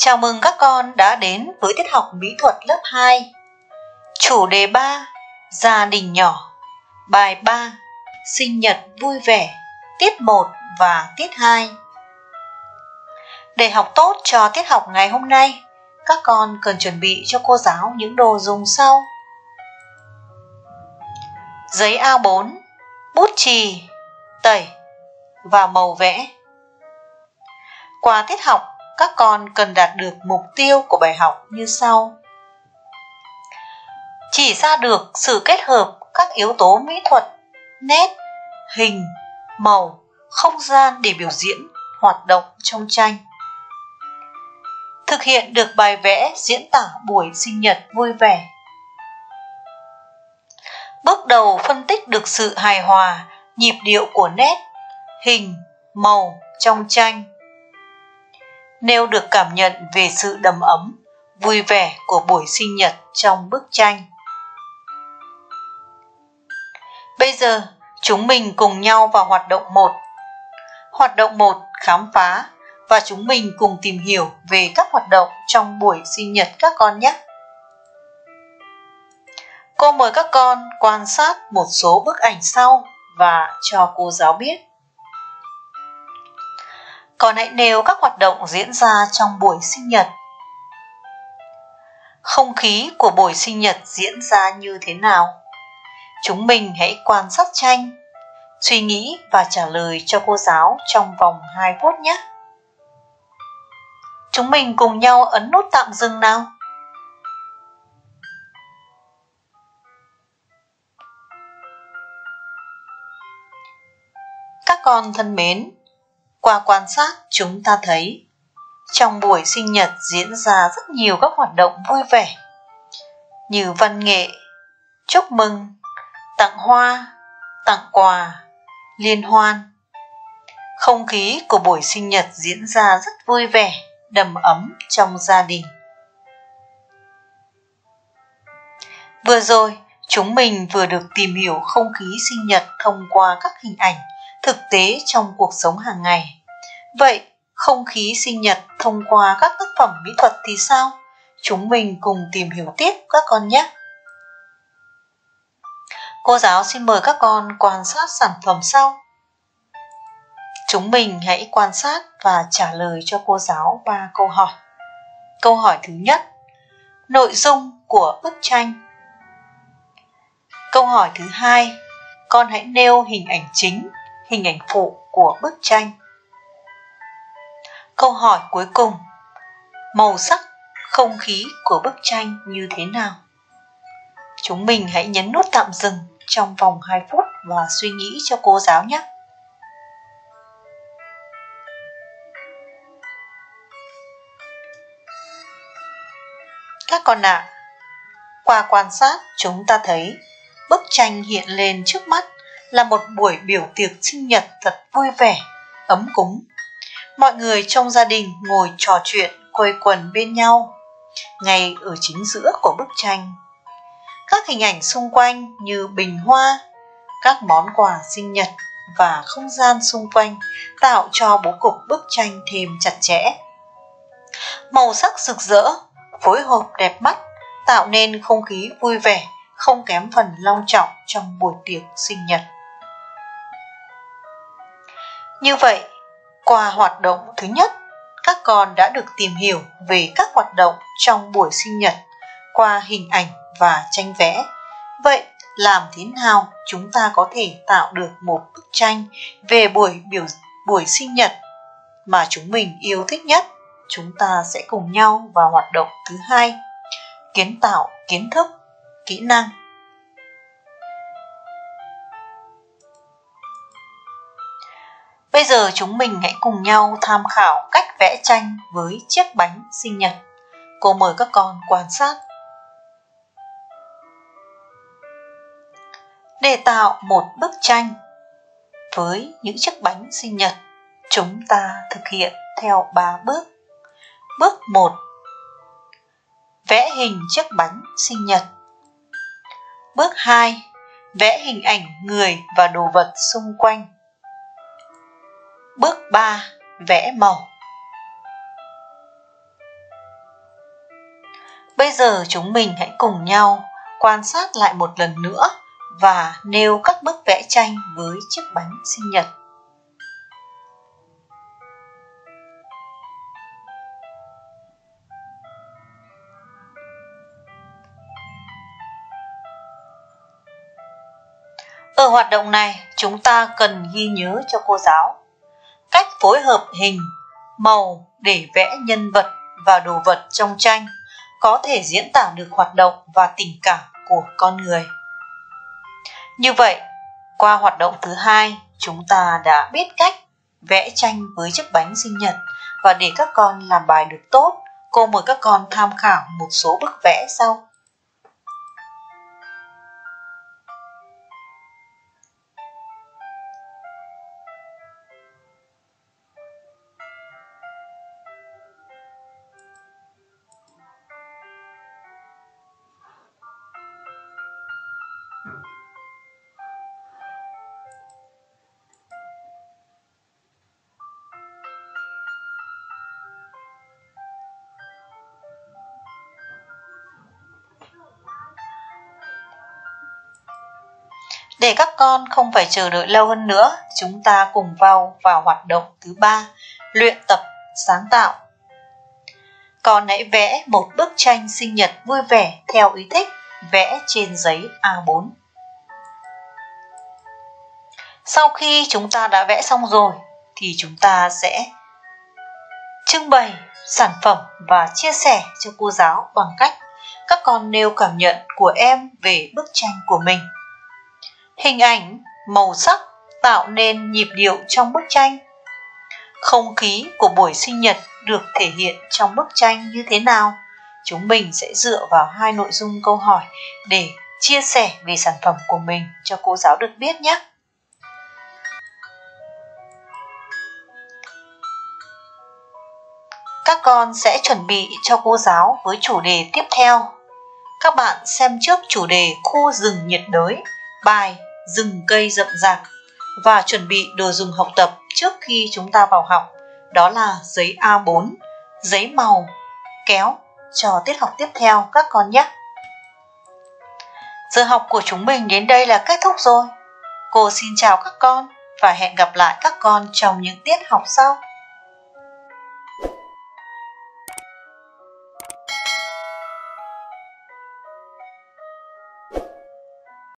Chào mừng các con đã đến với tiết học mỹ thuật lớp 2. Chủ đề 3: Gia đình nhỏ. Bài 3: Sinh nhật vui vẻ. Tiết 1 và tiết 2. Để học tốt cho tiết học ngày hôm nay, các con cần chuẩn bị cho cô giáo những đồ dùng sau: giấy A4, bút chì, tẩy và màu vẽ. Qua tiết học, các con cần đạt được mục tiêu của bài học như sau: chỉ ra được sự kết hợp các yếu tố mỹ thuật, nét, hình, màu, không gian để biểu diễn, hoạt động trong tranh. Thực hiện được bài vẽ diễn tả buổi sinh nhật vui vẻ. Bước đầu phân tích được sự hài hòa, nhịp điệu của nét, hình, màu trong tranh. Nêu được cảm nhận về sự đầm ấm, vui vẻ của buổi sinh nhật trong bức tranh. Bây giờ, chúng mình cùng nhau vào hoạt động 1. Hoạt động 1 khám phá và chúng mình cùng tìm hiểu về các hoạt động trong buổi sinh nhật các con nhé. Cô mời các con quan sát một số bức ảnh sau và cho cô giáo biết. Còn hãy nêu các hoạt động diễn ra trong buổi sinh nhật. Không khí của buổi sinh nhật diễn ra như thế nào? Chúng mình hãy quan sát tranh, suy nghĩ và trả lời cho cô giáo trong vòng 2 phút nhé. Chúng mình cùng nhau ấn nút tạm dừng nào. Các con thân mến, qua quan sát chúng ta thấy trong buổi sinh nhật diễn ra rất nhiều các hoạt động vui vẻ như văn nghệ, chúc mừng, tặng hoa, tặng quà, liên hoan. Không khí của buổi sinh nhật diễn ra rất vui vẻ, đầm ấm trong gia đình. Vừa rồi, chúng mình vừa được tìm hiểu không khí sinh nhật thông qua các hình ảnh thực tế trong cuộc sống hàng ngày. Vậy, không khí sinh nhật thông qua các tác phẩm mỹ thuật thì sao? Chúng mình cùng tìm hiểu tiếp các con nhé. Cô giáo xin mời các con quan sát sản phẩm sau. Chúng mình hãy quan sát và trả lời cho cô giáo 3 câu hỏi. Câu hỏi thứ nhất: nội dung của bức tranh. Câu hỏi thứ hai: con hãy nêu hình ảnh chính, hình ảnh phụ của bức tranh. Câu hỏi cuối cùng: màu sắc, không khí của bức tranh như thế nào? Chúng mình hãy nhấn nút tạm dừng trong vòng 2 phút và suy nghĩ cho cô giáo nhé. Các con ạ, qua quan sát chúng ta thấy bức tranh hiện lên trước mắt là một buổi biểu tiệc sinh nhật thật vui vẻ, ấm cúng. Mọi người trong gia đình ngồi trò chuyện, quây quần bên nhau. Ngay ở chính giữa của bức tranh, các hình ảnh xung quanh như bình hoa, các món quà sinh nhật và không gian xung quanh tạo cho bố cục bức tranh thêm chặt chẽ. Màu sắc rực rỡ, phối hợp đẹp mắt tạo nên không khí vui vẻ không kém phần long trọng trong buổi tiệc sinh nhật. Như vậy, qua hoạt động thứ nhất, các con đã được tìm hiểu về các hoạt động trong buổi sinh nhật qua hình ảnh và tranh vẽ. Vậy, làm thế nào chúng ta có thể tạo được một bức tranh về buổi sinh nhật mà chúng mình yêu thích nhất? Chúng ta sẽ cùng nhau vào hoạt động thứ hai: kiến tạo kiến thức, kỹ năng. Bây giờ chúng mình hãy cùng nhau tham khảo cách vẽ tranh với chiếc bánh sinh nhật. Cô mời các con quan sát. Để tạo một bức tranh với những chiếc bánh sinh nhật, chúng ta thực hiện theo 3 bước. Bước 1: vẽ hình chiếc bánh sinh nhật. Bước 2: vẽ hình ảnh người và đồ vật xung quanh. Bước 3: vẽ màu. Bây giờ chúng mình hãy cùng nhau quan sát lại một lần nữa và nêu các bức vẽ tranh với chiếc bánh sinh nhật. Ở hoạt động này, chúng ta cần ghi nhớ cho cô giáo cách phối hợp hình, màu để vẽ nhân vật và đồ vật trong tranh có thể diễn tả được hoạt động và tình cảm của con người. Như vậy, qua hoạt động thứ hai, chúng ta đã biết cách vẽ tranh với chiếc bánh sinh nhật, và để các con làm bài được tốt, cô mời các con tham khảo một số bức vẽ sau. Để các con không phải chờ đợi lâu hơn nữa, chúng ta cùng vào hoạt động thứ ba, luyện tập sáng tạo. Con hãy vẽ một bức tranh sinh nhật vui vẻ theo ý thích, vẽ trên giấy A4. Sau khi chúng ta đã vẽ xong rồi, thì chúng ta sẽ trưng bày sản phẩm và chia sẻ cho cô giáo bằng cách các con nêu cảm nhận của em về bức tranh của mình. Hình ảnh, màu sắc tạo nên nhịp điệu trong bức tranh. Không khí của buổi sinh nhật được thể hiện trong bức tranh như thế nào? Chúng mình sẽ dựa vào hai nội dung câu hỏi để chia sẻ về sản phẩm của mình cho cô giáo được biết nhé. Các con sẽ chuẩn bị cho cô giáo với chủ đề tiếp theo. Các bạn xem trước chủ đề khu rừng nhiệt đới, bài rừng cây rậm rạp, và chuẩn bị đồ dùng học tập trước khi chúng ta vào học, đó là giấy A4, giấy màu, kéo cho tiết học tiếp theo các con nhé. Giờ học của chúng mình đến đây là kết thúc rồi. Cô xin chào các con và hẹn gặp lại các con trong những tiết học sau.